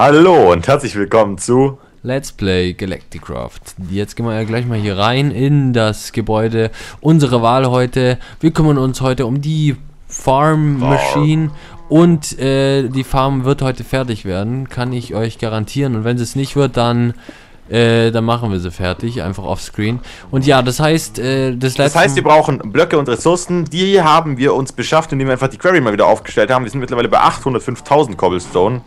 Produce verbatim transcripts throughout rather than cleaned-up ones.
Hallo und herzlich willkommen zu Let's Play Galacticraft. Jetzt gehen wir ja gleich mal hier rein in das Gebäude. Unsere Wahl heute. Wir kümmern uns heute um die Farm Machine und äh, die Farm wird heute fertig werden. Kann ich euch garantieren. Und wenn es nicht wird, dann äh, dann machen wir sie fertig. Einfach offscreen. Und ja, das heißt, äh, das, das heißt, wir brauchen Blöcke und Ressourcen. Die haben wir uns beschafft, indem wir einfach die Quarry mal wieder aufgestellt haben. Wir sind mittlerweile bei achthundertfünftausend Cobblestone.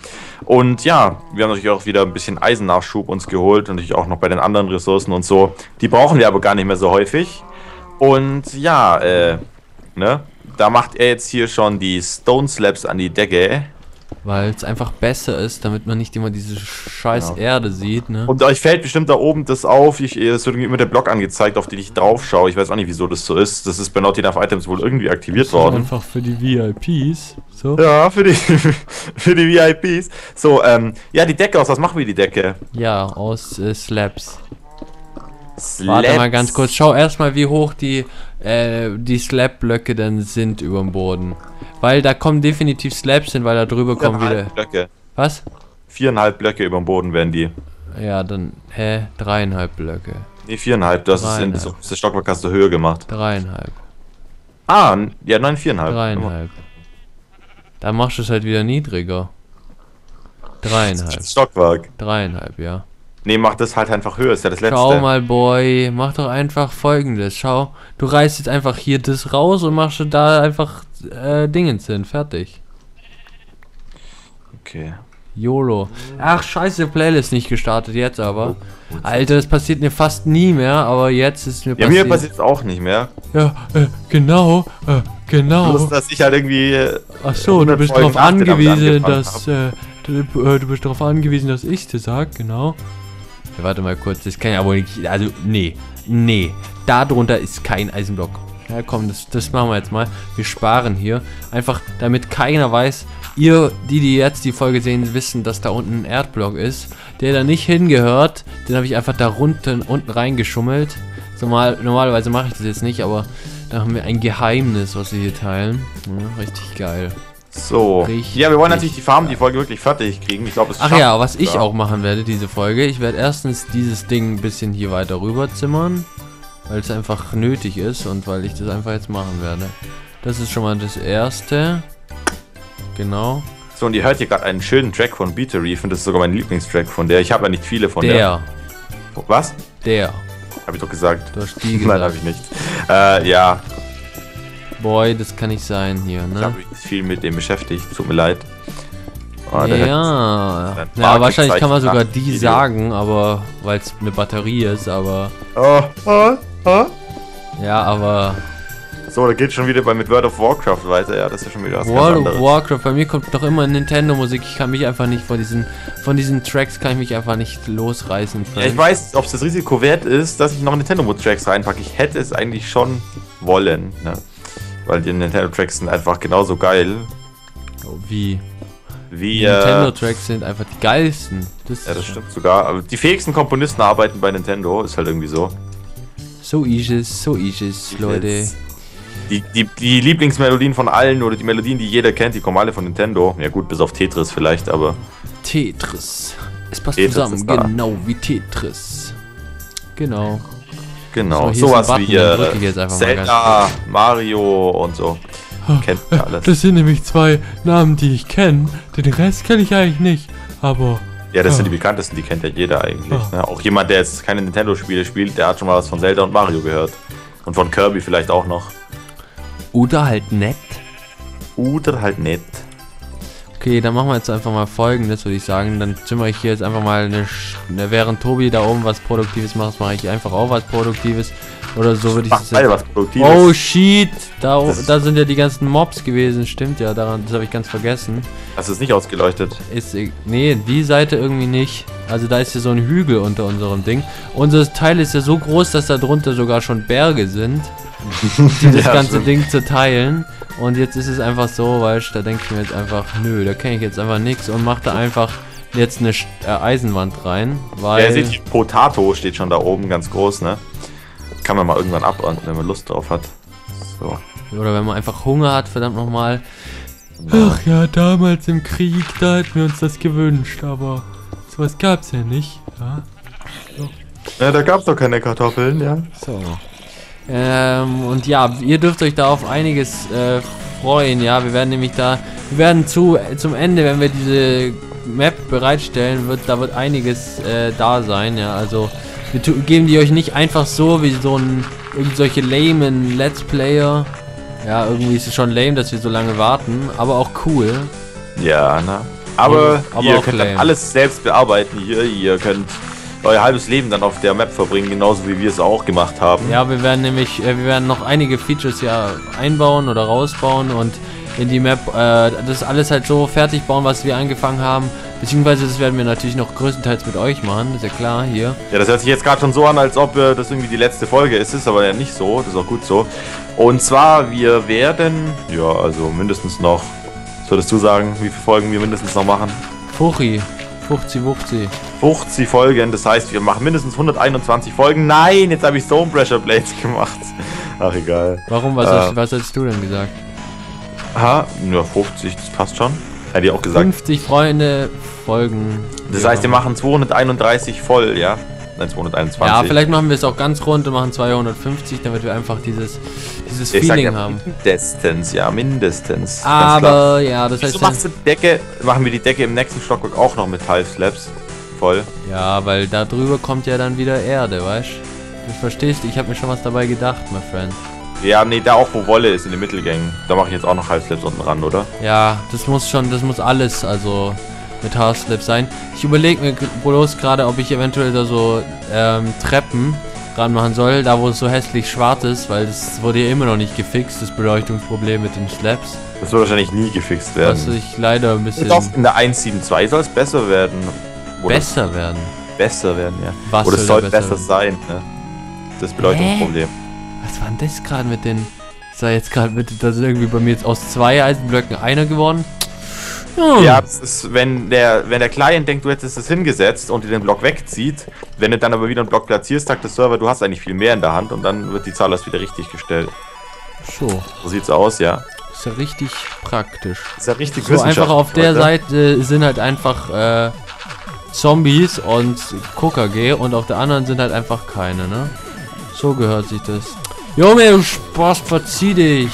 Und ja, wir haben natürlich auch wieder ein bisschen Eisennachschub uns geholt und natürlich auch noch bei den anderen Ressourcen und so. Die brauchen wir aber gar nicht mehr so häufig. Und ja, äh, ne? Da macht er jetzt hier schon die Stone Slabs an die Decke. Weil es einfach besser ist, damit man nicht immer diese scheiß ja. Erde sieht, ne? Und euch fällt bestimmt da oben das auf. Ich, es wird immer der Block angezeigt, auf den ich drauf schaue. Ich weiß auch nicht, wieso das so ist. Das ist bei Not enough Items wohl irgendwie aktiviert das worden. Einfach für die V I Ps. So. Ja, für die, für die V I Ps. So, ähm, ja, die Decke aus. Was machen wir die Decke? Ja, aus äh, Slabs. Slabs. Warte mal ganz kurz. Schau erstmal, wie hoch die, äh, die Slab-Blöcke dann sind über dem Boden. Weil da kommen definitiv Slabs hin, weil da drüber kommen wieder. Blöcke. Was? Viereinhalb Blöcke über dem Boden werden die. Ja, dann. Hä? Dreieinhalb Blöcke. Ne, viereinhalb. Das dreieinhalb. Ist in das Stockwerk hast du Höhe gemacht. Dreieinhalb. Ah, ja, nein, viereinhalb. Dreieinhalb. Dann machst du es halt wieder niedriger. Dreieinhalb. Das Stockwerk. Dreieinhalb, ja. Ne, mach das halt einfach höher, ist ja das letzte. Schau mal, Boy, mach doch einfach folgendes. Schau, du reißt jetzt einfach hier das raus und machst da einfach äh, Dingens hin. Fertig. Okay. YOLO. Ach, scheiße, Playlist nicht gestartet, jetzt aber. Alter, das passiert mir fast nie mehr, aber jetzt ist mir passiert. Ja, mir passiert es auch nicht mehr. Ja, äh, genau, äh, genau. Bloß, dass ich halt irgendwie... Äh, Ach so, du bist darauf angewiesen, dass... Äh, du, äh, du bist darauf angewiesen, dass ich dir sag, genau. Ja, warte mal kurz, das kann ja wohl nicht. Also, nee, nee. Da drunter ist kein Eisenblock. Ja, komm, das, das machen wir jetzt mal. Wir sparen hier. Einfach, damit keiner weiß, ihr, die, die jetzt die Folge sehen, wissen, dass da unten ein Erdblock ist, der da nicht hingehört. Den habe ich einfach da unten, unten reingeschummelt. Normal, normalerweise mache ich das jetzt nicht, aber da haben wir ein Geheimnis, was wir hier teilen. Ja, richtig geil. So, richtig, ja, wir wollen natürlich die Farm, die Folge wirklich fertig kriegen. Ich glaube, es ist Ach ja, was ich ja. auch machen werde, diese Folge. Ich werde erstens dieses Ding ein bisschen hier weiter rüber zimmern, weil es einfach nötig ist und weil ich das einfach jetzt machen werde. Das ist schon mal das Erste. Genau. So, und ihr hört hier gerade einen schönen Track von Beatery. Ich finde, das ist sogar mein Lieblingstrack von der. Ich habe ja nicht viele von der. Der. Was? Der. Habe ich doch gesagt. Du hast die gesagt. Nein, habe ich nicht. Äh, ja. Boy, das kann nicht sein hier, ne? Ich habe mich viel mit dem beschäftigt, tut mir leid. Oh, ja, ja, wahrscheinlich kann man sogar die sagen, aber weil es eine Batterie ist, aber... Oh, oh, oh. Ja, aber... So, da geht schon wieder bei mit World of Warcraft weiter, ja, das ist schon wieder was World ganz anderes. World of Warcraft, bei mir kommt doch immer Nintendo-Musik, ich kann mich einfach nicht von diesen, von diesen Tracks kann ich mich einfach nicht losreißen. Ja, ich weiß, ob es das Risiko wert ist, dass ich noch Nintendo-Tracks reinpacke, ich hätte es eigentlich schon wollen, ne? Weil die Nintendo-Tracks sind einfach genauso geil. Oh, wie? Wie die äh, Nintendo-Tracks sind einfach die geilsten. Das ja, das stimmt ja. sogar. Aber die fähigsten Komponisten arbeiten bei Nintendo, ist halt irgendwie so. So ist so ist Leute. Die, die, die Lieblingsmelodien von allen oder die Melodien, die jeder kennt, die kommen alle von Nintendo. Ja gut, bis auf Tetris vielleicht, aber... Tetris. Es passt Tetris zusammen, genau wie Tetris. Genau. Genau, sowas so wie äh, Zelda, Mario und so. Oh, kennt ihr alles. Das sind nämlich zwei Namen, die ich kenne. Den Rest kenne ich eigentlich nicht, aber... Ja, das oh. sind die bekanntesten, die kennt ja jeder eigentlich. Oh. Ne? Auch jemand, der jetzt keine Nintendo-Spiele spielt, der hat schon mal was von Zelda und Mario gehört. Und von Kirby vielleicht auch noch. Oder halt nett. Oder halt nett. Okay, dann machen wir jetzt einfach mal Folgendes, würde ich sagen. Dann zimmere ich hier jetzt einfach mal eine, eine... Während Tobi da oben was Produktives macht, mache ich einfach auch was Produktives. Oder so würde ich es jetzt... Was Produktives. Oh, shit! Da, da sind ja die ganzen Mobs gewesen, stimmt ja. Daran, das habe ich ganz vergessen. Hast du es nicht ausgeleuchtet? Ist, nee, die Seite irgendwie nicht. Also da ist ja so ein Hügel unter unserem Ding. Unser Teil ist ja so groß, dass da drunter sogar schon Berge sind, die das ja, ganze stimmt. Ding zu teilen. Und jetzt ist es einfach so, weil da denke ich mir jetzt einfach, nö, da kenne ich jetzt einfach nichts und mache da einfach jetzt eine Eisenwand rein, weil... Ja, ihr seht, Potato steht schon da oben ganz groß, ne? Kann man mal irgendwann abranden, wenn man Lust drauf hat. So. Oder wenn man einfach Hunger hat, verdammt nochmal. Ach ja, damals im Krieg, da hätten wir uns das gewünscht, aber sowas gab's ja nicht. Ja, so. Ja, da gab's doch keine Kartoffeln, ja. So. Ähm, und ja, ihr dürft euch da auf einiges äh, freuen, ja. Wir werden nämlich da, wir werden zu, zum Ende, wenn wir diese Map bereitstellen, wird, da wird einiges äh, da sein, ja. Also, wir geben die euch nicht einfach so wie so ein, irgendwelche lamen Let's Player. Ja, irgendwie ist es schon lame, dass wir so lange warten, aber auch cool. Ja, na. Aber, aber ihr könnt dann alles selbst bearbeiten hier, ihr könnt euer halbes Leben dann auf der Map verbringen, genauso wie wir es auch gemacht haben. Ja, wir werden nämlich, äh, wir werden noch einige Features ja einbauen oder rausbauen und in die Map, äh, das alles halt so fertig bauen, was wir angefangen haben. Beziehungsweise das werden wir natürlich noch größtenteils mit euch machen, ist ja klar, hier. Ja, das hört sich jetzt gerade schon so an, als ob äh, das irgendwie die letzte Folge ist, ist aber ja nicht so, das ist auch gut so. Und zwar, wir werden, ja, also mindestens noch, was würdest du sagen, wie viele Folgen wir mindestens noch machen? Fuchi, fünfzig, fünfzig. fünfzig Folgen, das heißt, wir machen mindestens hunderteinundzwanzig Folgen. Nein, jetzt habe ich Stone Pressure Blades gemacht. Ach, egal. Warum, was, äh, hast, was hast du denn gesagt? Ha, ja, fünfzig, das passt schon. Hätte ich auch gesagt. fünfzig Freunde Folgen. Das heißt, wir machen zweihunderteinunddreißig voll, ja? Nein, zweihunderteinundzwanzig. Ja, vielleicht machen wir es auch ganz rund und machen zweihundertfünfzig, damit wir einfach dieses, dieses ich Feeling sag ja, haben. Mindestens, ja, mindestens. Aber, ja, das heißt. Wieso machst du die Decke, machen wir die Decke im nächsten Stockwerk auch noch mit Tile Slabs voll. Ja, weil da drüber kommt ja dann wieder Erde, weißt du? Du verstehst, ich habe mir schon was dabei gedacht, my friend. Ja, nee, da auch wo Wolle ist, in den Mittelgängen. Da mache ich jetzt auch noch Halfslips unten ran, oder? Ja, das muss schon, das muss alles, also mit Halfslips sein. Ich überlege mir bloß gerade, ob ich eventuell da so ähm, Treppen ran machen soll, da wo es so hässlich schwarz ist, weil das wurde ja immer noch nicht gefixt, das Beleuchtungsproblem mit den Slaps. Das wird wahrscheinlich nie gefixt werden. Was ich leider ein bisschen... Doch, in der eins sieben zwei soll es besser werden. Oder besser werden? Besser werden, ja. Was oder es soll besser, besser sein, ne? Das Beleuchtungsproblem. Hä? Was war denn das gerade mit den... Das war jetzt gerade mit... Das ist irgendwie bei mir jetzt aus zwei Eisenblöcken einer geworden. Hm. Ja, das ist, wenn der wenn der Client denkt, du hättest es hingesetzt und dir den Block wegzieht, wenn du dann aber wieder einen Block platzierst, sagt der Server, du hast eigentlich viel mehr in der Hand und dann wird die Zahl erst wieder richtig gestellt. So. So sieht's aus, ja. Ist ja richtig praktisch. Ist ja richtig so einfach auf der Seite sind halt einfach äh, Zombies und K K G und auf der anderen sind halt einfach keine, ne? So gehört sich das. Junge, du Spaß, verzieh dich!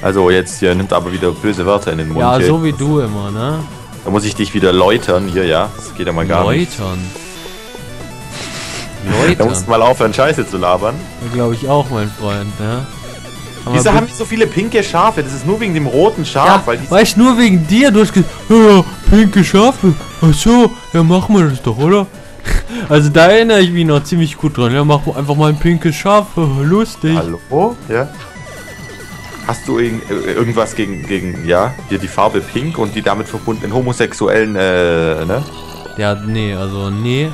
Also jetzt hier nimmt aber wieder böse Wörter in den Mund. Ja, hier. So wie du immer, ne? Da muss ich dich wieder läutern hier, ja. Das geht ja mal gar läutern. Nicht. Läutern. Läutern. Da musst du mal aufhören, Scheiße zu labern. Ja, glaube ich auch, mein Freund, ne? Aber wieso haben wir so viele pinke Schafe? Das ist nur wegen dem roten Schaf, ja, weil die. Weißt du, nur wegen dir, du hast gesagt, ja, pinke Schafe. Ach so, ja, machen wir das doch, oder? Also da erinnere ich mich noch ziemlich gut dran. Ja, mach einfach mal ein pinkes Schaf. Lustig. Hallo? Ja. Hast du irg irgendwas gegen, gegen, ja, hier die Farbe Pink und die damit verbundenen homosexuellen, äh, ne? Ja, nee, also nee.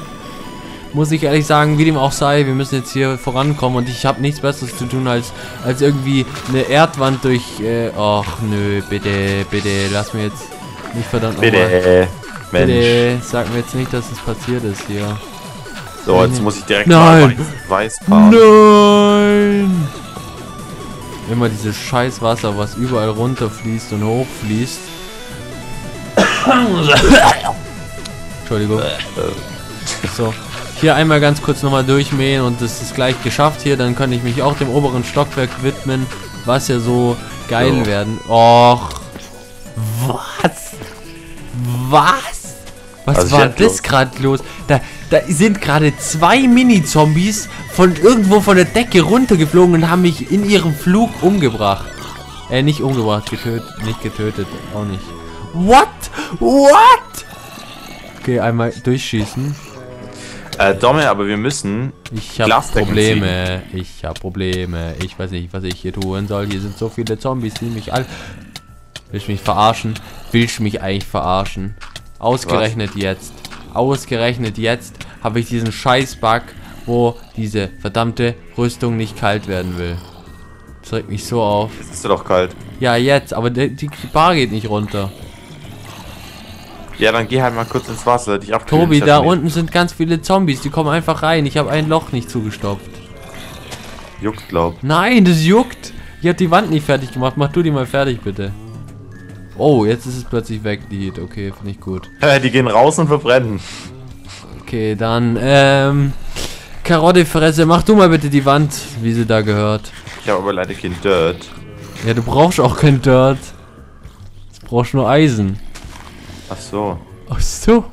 Muss ich ehrlich sagen, wie dem auch sei, wir müssen jetzt hier vorankommen und ich habe nichts Besseres zu tun, als als irgendwie eine Erdwand durch, äh, ach nö, bitte, bitte, lass mir jetzt nicht verdammt nochmal. Bitte, Mensch. Nee, sag mir jetzt nicht, dass es passiert ist hier. So, jetzt muss ich direkt Nein. mal weiß fahren. Nein! Immer dieses scheiß Wasser, was überall runterfließt und hochfließt. Entschuldigung. So, hier einmal ganz kurz nochmal durchmähen und das ist gleich geschafft hier. Dann kann ich mich auch dem oberen Stockwerk widmen, was ja so geil so. werden. Och, was? Was? Was also war das gerade los? Da, da sind gerade zwei Mini-Zombies von irgendwo von der Decke runtergeflogen und haben mich in ihrem Flug umgebracht. Äh, nicht umgebracht, getötet, nicht getötet, auch nicht. What? What? Okay, einmal durchschießen. Äh, Domme, aber wir müssen... Ich hab Probleme, ziehen. ich hab Probleme, ich weiß nicht, was ich hier tun soll. Hier sind so viele Zombies, die mich all... Willst du mich verarschen? Willst du mich eigentlich verarschen? Ausgerechnet Was? jetzt, ausgerechnet jetzt habe ich diesen Scheiß-Bug, wo diese verdammte Rüstung nicht kalt werden will. Das regt mich so auf. Jetzt ist sie doch kalt. Ja, jetzt, aber die, die Bar geht nicht runter. Ja, dann geh halt mal kurz ins Wasser. Dich abkühlen, Tobi, da unten sind ganz viele Zombies, die kommen einfach rein. Ich habe ein Loch nicht zugestopft. Juckt, glaub. Nein, das juckt. Ich habe die Wand nicht fertig gemacht. Mach du die mal fertig, bitte. Oh, jetzt ist es plötzlich weg, die Heat. Okay, finde ich gut. Die gehen raus und verbrennen. Okay, dann, ähm... Karottefresse, mach du mal bitte die Wand, wie sie da gehört. Ich habe aber leider kein Dirt. Ja, du brauchst auch kein Dirt. Du brauchst nur Eisen. Ach so. Ach so.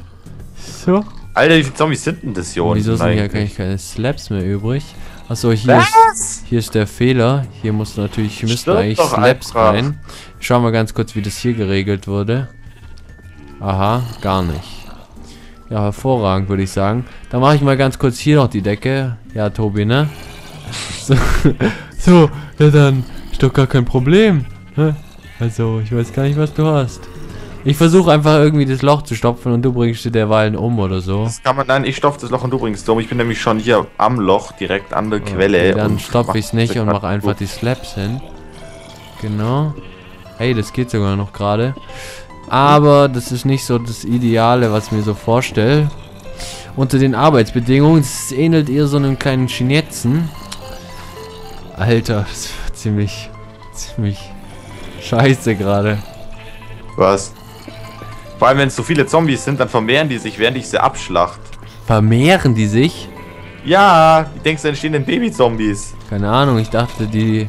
So. Alter, wie viele Zombies sind denn das hier unten? Wieso sind hier eigentlich keine Slabs mehr übrig? Achso, hier ist, hier ist der Fehler. Hier muss natürlich, hier müssen eigentlich Slabs rein. Schauen wir ganz kurz, wie das hier geregelt wurde. Aha, gar nicht. Ja, hervorragend, würde ich sagen. Dann mache ich mal ganz kurz hier noch die Decke. Ja, Tobi, ne? So, so ja dann, ist doch gar kein Problem. Also, ich weiß gar nicht, was du hast. Ich versuche einfach irgendwie das Loch zu stopfen und du bringst dir derweilen um oder so. Das kann man dann, ich stopfe das Loch und du bringst es um. Ich bin nämlich schon hier am Loch, direkt an der okay, Quelle. Dann stopfe ich es nicht und mache einfach die Slabs hin. Genau. Hey, das geht sogar noch gerade. Aber das ist nicht so das Ideale, was ich mir so vorstelle. Unter den Arbeitsbedingungen, es ähnelt eher so einem kleinen Chinetzen. Alter, das war ziemlich, ziemlich scheiße gerade. Was? Vor allem, wenn es so viele Zombies sind, dann vermehren die sich, während ich sie abschlacht. Vermehren die sich? Ja, wie denkst du, entstehen denn Baby-Zombies? Keine Ahnung, ich dachte, die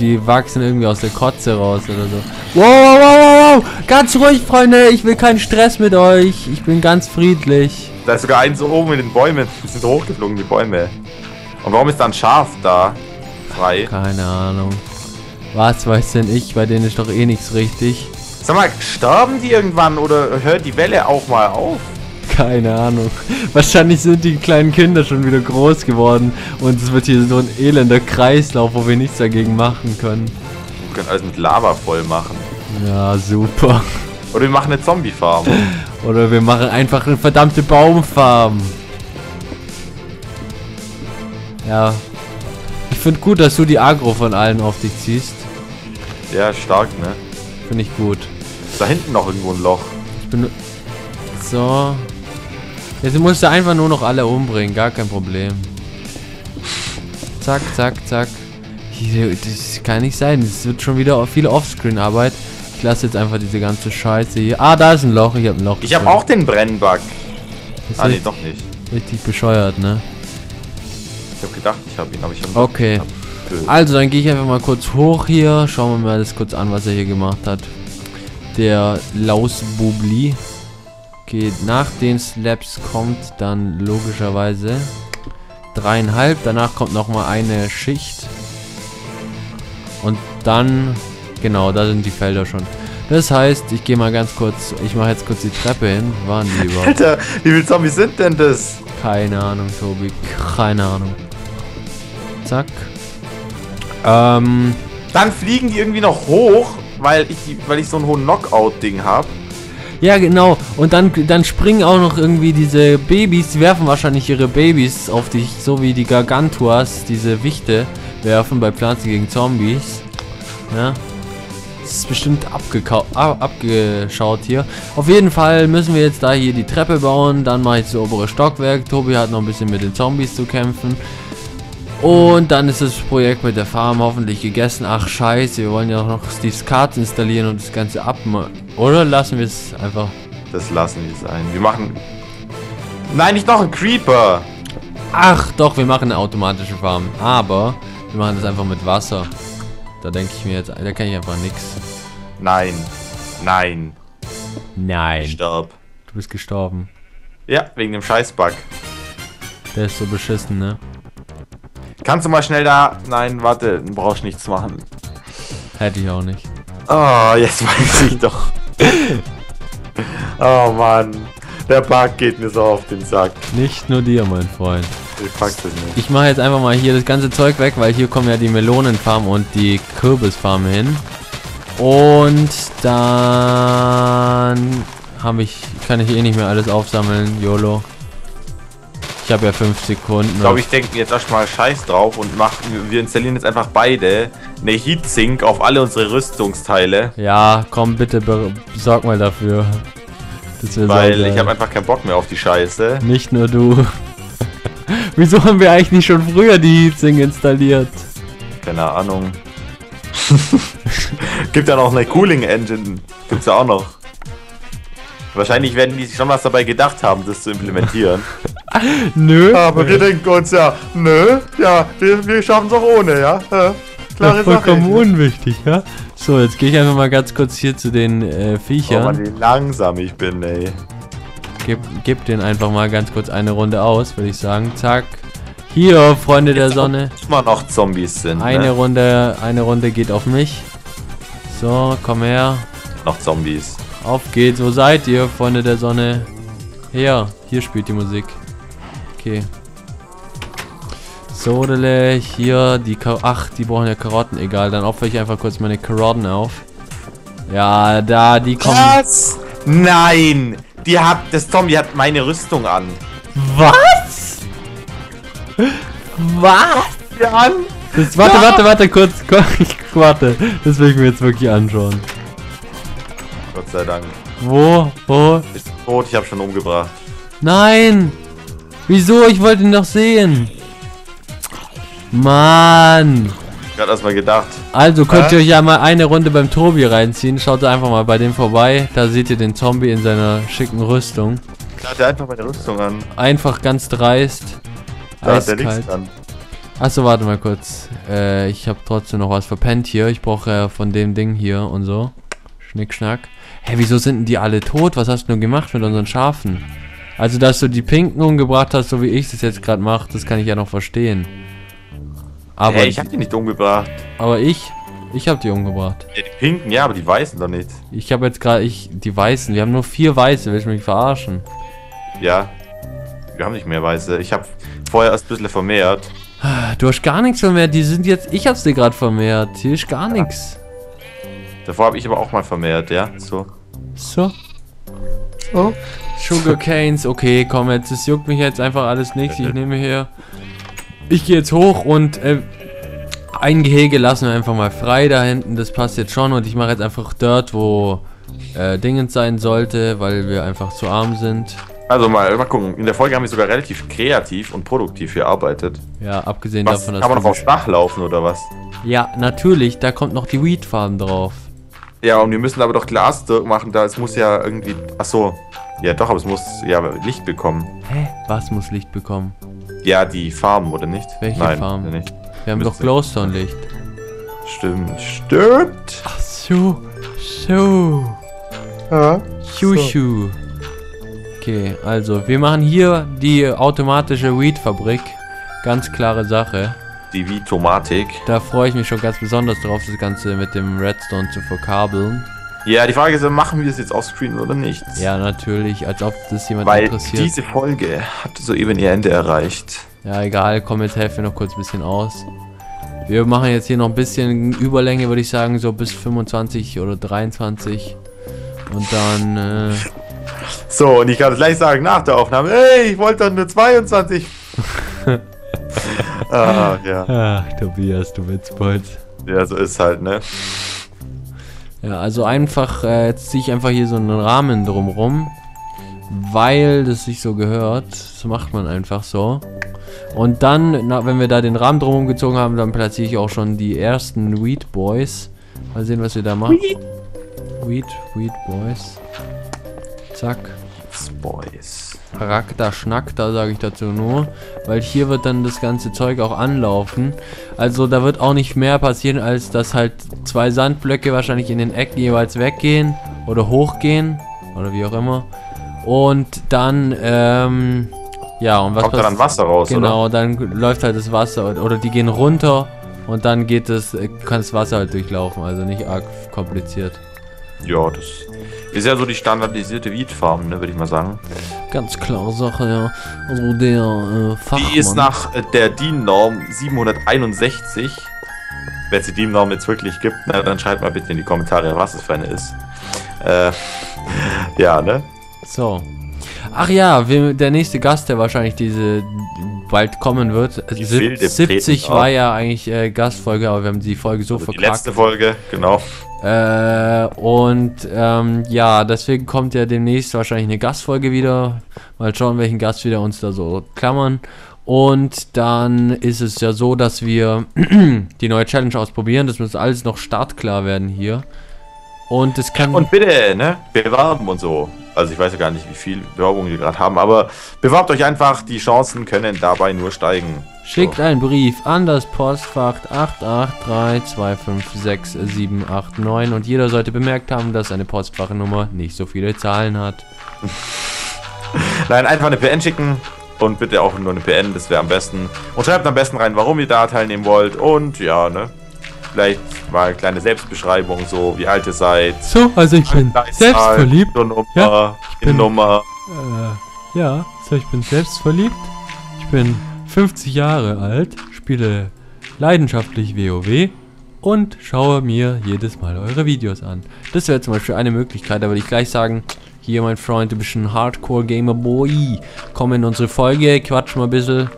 die wachsen irgendwie aus der Kotze raus oder so. Wow, wow, wow, wow, wow. Ganz ruhig, Freunde, ich will keinen Stress mit euch. Ich bin ganz friedlich. Da ist sogar eins so oben in den Bäumen. Die sind hochgeflogen, die Bäume. Und warum ist da ein Schaf da? Frei. Keine Ahnung. Was weiß denn ich? Bei denen ist doch eh nichts richtig. Sag mal, sterben die irgendwann oder hört die Welle auch mal auf? Keine Ahnung. Wahrscheinlich sind die kleinen Kinder schon wieder groß geworden und es wird hier so ein elender Kreislauf, wo wir nichts dagegen machen können. Wir können alles mit Lava voll machen. Ja, super. Oder wir machen eine Zombie-Farm. Oder wir machen einfach eine verdammte Baumfarm. Ja. Ich finde gut, dass du die Agro von allen auf dich ziehst. Ja, stark, ne? Finde ich gut. Da hinten noch irgendwo ein Loch. Ich bin so. Jetzt musst du einfach nur noch alle umbringen, gar kein Problem. Zack, zack, zack. Das kann nicht sein. Das wird schon wieder viel Offscreen-Arbeit. Ich lasse jetzt einfach diese ganze Scheiße hier. Ah, da ist ein Loch. Ich habe ein Loch. Ich habe auch den Brennbug. Ah, nee, doch nicht. Richtig bescheuert, ne? Ich habe gedacht, ich habe ihn, aber ich habe ihn. Okay. Also, dann gehe ich einfach mal kurz hoch hier. Schauen wir mal das kurz an, was er hier gemacht hat. Der Lausbubli. Okay, nach den Slabs kommt dann logischerweise dreieinhalb. Danach kommt nochmal eine Schicht. Und dann, genau, da sind die Felder schon. Das heißt, ich gehe mal ganz kurz, ich mache jetzt kurz die Treppe hin. Waren die überhaupt? Alter, wie viele Zombies sind denn das? Keine Ahnung, Tobi, keine Ahnung. Zack. Ähm, dann fliegen die irgendwie noch hoch, weil ich, weil ich so einen hohen Knockout-Ding habe. Ja, genau. Und dann, dann springen auch noch irgendwie diese Babys, die werfen wahrscheinlich ihre Babys auf dich, so wie die Gargantuas diese Wichte werfen bei Pflanzen gegen Zombies. Ja. Das ist bestimmt abgeschaut hier. Auf jeden Fall müssen wir jetzt da hier die Treppe bauen, dann mache ich das obere Stockwerk. Tobi hat noch ein bisschen mit den Zombies zu kämpfen. Und dann ist das Projekt mit der Farm hoffentlich gegessen. Ach scheiße, wir wollen ja noch Steve's Cut installieren und das Ganze abmachen. Oder lassen wir es einfach? Das lassen wir es ein. Wir machen... Nein, nicht noch ein Creeper! Ach doch, wir machen eine automatische Farm. Aber wir machen das einfach mit Wasser. Da denke ich mir jetzt... Da kann ich einfach nichts. Nein. Nein. Nein. Ich sterb. Du bist gestorben. Ja, wegen dem Scheißbug. Der ist so beschissen, ne? Kannst du mal schnell da... Nein, warte, du brauchst nichts machen. Hätte ich auch nicht. Oh, jetzt weiß ich doch. Oh Mann, der Bug geht mir so auf den Sack. Nicht nur dir, mein Freund. Ich pack das nicht. Ich mache jetzt einfach mal hier das ganze Zeug weg, weil hier kommen ja die Melonenfarm und die Kürbisfarm hin. Und dann habe ich, kann ich eh nicht mehr alles aufsammeln, YOLO. Ich habe ja fünf Sekunden. Ich glaube, ich denke jetzt erstmal Scheiß drauf und mach, wir installieren jetzt einfach beide eine Heatsink auf alle unsere Rüstungsteile. Ja, komm bitte, sorg mal dafür. Das Weil so ich habe einfach keinen Bock mehr auf die Scheiße. Nicht nur du. Wieso haben wir eigentlich nicht schon früher die Heatsink installiert? Keine Ahnung. Gibt ja noch eine Cooling Engine. Gibt's ja auch noch. Wahrscheinlich werden die sich schon was dabei gedacht haben, das zu implementieren. Nö. Aber wir denken uns ja, nö, ja, wir, wir schaffen es auch ohne, ja. ja klare ja, vollkommen Sache. Unwichtig, ja. So, jetzt gehe ich einfach mal ganz kurz hier zu den äh, Viechern. Oh Mann, wie langsam ich bin, ey. Gib, gib den einfach mal ganz kurz eine Runde aus, würde ich sagen. Zack. Hier, Freunde jetzt der Sonne. Immer noch Zombies sind. Eine ne? Runde, eine Runde geht auf mich. So, komm her. Noch Zombies. Auf geht's, wo seid ihr, Freunde der Sonne? Ja, hier spielt die Musik. Okay. Sodele, hier, die Ka Ach, die brauchen ja Karotten, egal. Dann opfere ich einfach kurz meine Karotten auf. Ja, da, die kommen. Was? Nein! Die hat, das Zombie hat meine Rüstung an. Was? Was? Ja, an? Das, warte, ja. warte, warte, kurz, kurz, warte. Das will ich mir jetzt wirklich anschauen. Gott sei Dank. Wo? Wo? Ist tot, ich hab schon umgebracht. Nein! Wieso? Ich wollte ihn doch sehen. Mann! Ich hab erstmal gedacht. Also könnt ihr euch ja mal eine Runde beim Tobi reinziehen. Schaut einfach mal bei dem vorbei. Da seht ihr den Zombie in seiner schicken Rüstung. Da hat er einfach meine Rüstung an. Einfach ganz dreist. Da hat er nichts an. Achso, warte mal kurz. Äh, ich hab trotzdem noch was verpennt hier. Ich brauche ja von dem Ding hier und so. Schnick, schnack. Hä, hey, wieso sind denn die alle tot? Was hast du denn gemacht mit unseren Schafen? Also, dass du die Pinken umgebracht hast, so wie ich es jetzt gerade mache, das kann ich ja noch verstehen. Aber hey, ich hab die nicht umgebracht. Aber ich? Ich hab die umgebracht. Ja, die Pinken, ja, aber die Weißen doch nicht. Ich hab jetzt gerade, ich, die Weißen, wir haben nur vier Weiße, willst du mich verarschen? Ja, wir haben nicht mehr Weiße, ich hab vorher erst ein bisschen vermehrt. Du hast gar nichts vermehrt, die sind jetzt, ich hab's dir gerade vermehrt, hier ist gar ja. nichts. Davor habe ich aber auch mal vermehrt, ja? So. So. So. Sugar Canes, okay, komm jetzt, es juckt mich jetzt einfach alles nichts. Ich nehme hier. Ich gehe jetzt hoch und äh, ein Gehege lassen wir einfach mal frei da hinten. Das passt jetzt schon und ich mache jetzt einfach Dirt, wo äh, Dingens sein sollte, weil wir einfach zu arm sind. Also mal, mal gucken, in der Folge haben wir sogar relativ kreativ und produktiv gearbeitet. Ja, abgesehen was, davon, dass. Kann man noch auf Stach laufen oder was? Ja, natürlich, da kommt noch die Weed-Farm drauf. Ja, und wir müssen aber doch Glas machen, da es muss ja irgendwie. Achso. Ja doch, aber es muss ja Licht bekommen. Hä? Was muss Licht bekommen? Ja, die Farben, oder nicht? Welche Nein, Farben? Nicht. Wir haben Müsste. Doch Glowstone-Licht. Stimmt, stimmt. Ach so, so. Ja, so. Schu. Okay, also wir machen hier die automatische Weed-Fabrik. Ganz klare Sache. Die Weed-Tomatik. Da freue ich mich schon ganz besonders drauf, das Ganze mit dem Redstone zu verkabeln. Ja, die Frage ist, machen wir es jetzt offscreen oder nicht? Ja, natürlich, als ob das jemand Weil interessiert. Weil diese Folge hat soeben ihr Ende erreicht. Ja, egal, komm, jetzt helfen wir noch kurz ein bisschen aus. Wir machen jetzt hier noch ein bisschen Überlänge, würde ich sagen, so bis fünfundzwanzig oder dreiundzwanzig. Und dann, äh... So, und ich kann es gleich sagen, nach der Aufnahme, ey, ich wollte doch nur zweiundzwanzig. Ach, ja. Ach, Tobias, du Witzbold. Ja, so ist halt, ne? Ja, also einfach, äh, jetzt ziehe ich einfach hier so einen Rahmen drumrum, weil das sich so gehört. Das macht man einfach so. Und dann, na, wenn wir da den Rahmen drumrum gezogen haben, dann platziere ich auch schon die ersten Weed Boys. Mal sehen, was wir da machen. Weed, Weed Boys. Zack. Boys. Charakter Schnack, da sage ich dazu nur, weil hier wird dann das ganze Zeug auch anlaufen. Also da wird auch nicht mehr passieren, als dass halt zwei Sandblöcke wahrscheinlich in den Ecken jeweils weggehen oder hochgehen oder wie auch immer. Und dann, ähm, ja, und was passiert? Kommt dann Wasser raus, genau, oder? Genau, dann läuft halt das Wasser oder die gehen runter und dann geht es, kann das Wasser halt durchlaufen, also nicht arg kompliziert. Ja, das ist ja so die standardisierte Weed-Farm, ne, würde ich mal sagen. Ganz klare Sache, ja. Also der äh, Fachmann. Die ist nach äh, der DIN Norm siebenhunderteinundsechzig. Wenn es die DIN Norm jetzt wirklich gibt, ne, dann schreibt mal bitte in die Kommentare, was es für eine ist. Äh, ja, ne? So. Ach ja, wir, der nächste Gast, der wahrscheinlich diese bald kommen wird. siebzig war ja eigentlich äh, Gastfolge, aber wir haben die Folge so also verkackt. Die letzte Folge, genau. Äh, und ähm, ja, deswegen kommt ja demnächst wahrscheinlich eine Gastfolge wieder. Mal schauen, welchen Gast wieder uns da so klammern. Und dann ist es ja so, dass wir die neue Challenge ausprobieren. Das muss alles noch startklar werden hier. Und das kann... Und bitte, ne? Bewerben und so. Also ich weiß ja gar nicht, wie viel Bewerbung wir gerade haben, aber bewerbt euch einfach. Die Chancen können dabei nur steigen. Schickt so einen Brief an das Postfach acht acht drei zwei fünf sechs sieben acht neun. Und jeder sollte bemerkt haben, dass eine Postfachnummer nicht so viele Zahlen hat. Nein, einfach eine P N schicken. Und bitte auch nur eine P N, das wäre am besten. Und schreibt am besten rein, warum ihr da teilnehmen wollt. Und ja, ne? Vielleicht mal eine kleine Selbstbeschreibung, so wie alt ihr seid. So, also ich bin selbstverliebt. Nummer, ja, ich bin, Nummer. Äh, ja, so ich bin selbstverliebt. Ich bin fünfzig Jahre alt, spiele leidenschaftlich WoW und schaue mir jedes Mal eure Videos an. Das wäre zum Beispiel eine Möglichkeit, da würde ich gleich sagen... Hier, mein Freund, du bist ein Hardcore-Gamer-Boy. Komm in unsere Folge, quatsch mal ein bisschen.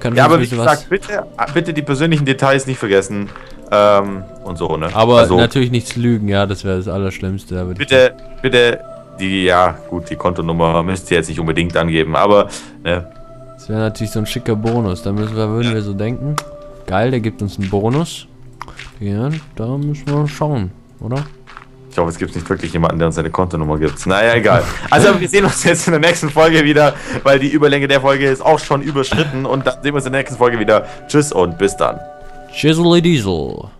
Können ja, aber wie gesagt, was? Bitte, bitte die persönlichen Details nicht vergessen. Ähm, und so, ne? Aber also, natürlich nichts lügen, ja, das wäre das Allerschlimmste. Da bitte, bitte, die, ja, gut, die Kontonummer müsst ihr jetzt nicht unbedingt angeben, aber, ne? Das wäre natürlich so ein schicker Bonus, da müssen wir, würden ja. wir so denken. Geil, der gibt uns einen Bonus. Ja, da müssen wir schauen, oder? Ich hoffe, es gibt nicht wirklich jemanden, der uns seine Kontonummer gibt. Naja, egal. Also wir sehen uns jetzt in der nächsten Folge wieder, weil die Überlänge der Folge ist auch schon überschritten. Und dann sehen wir uns in der nächsten Folge wieder. Tschüss und bis dann. Chiseled Diesel.